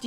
Do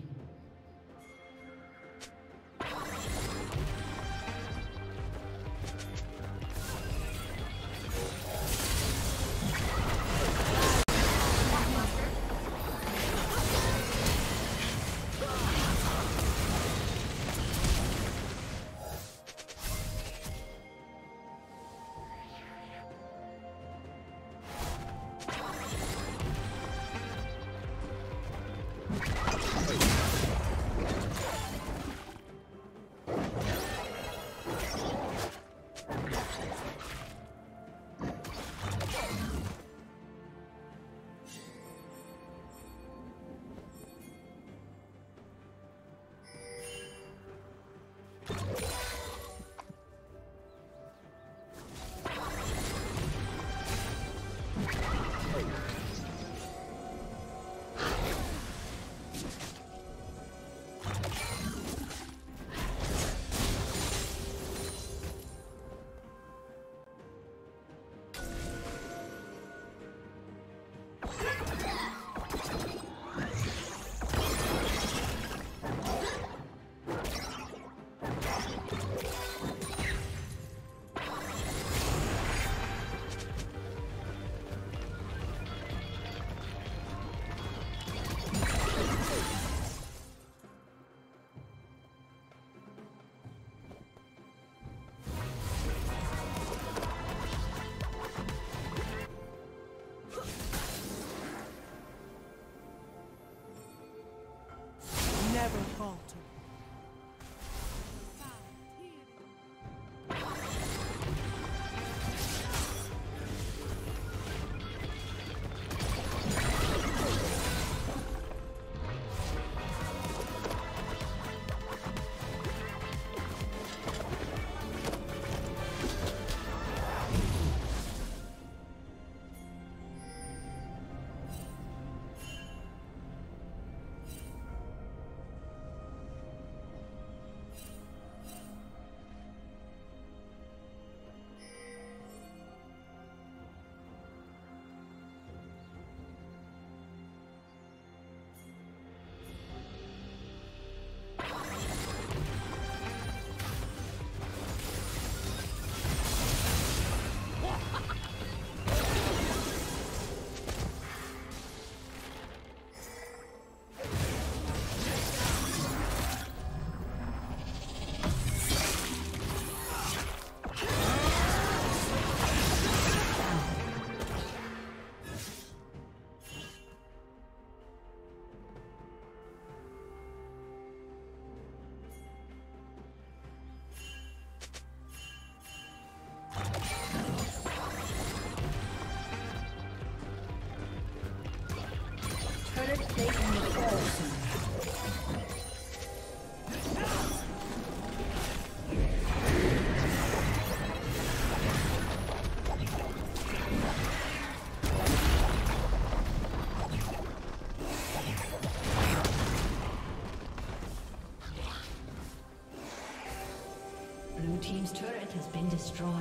turret has been destroyed.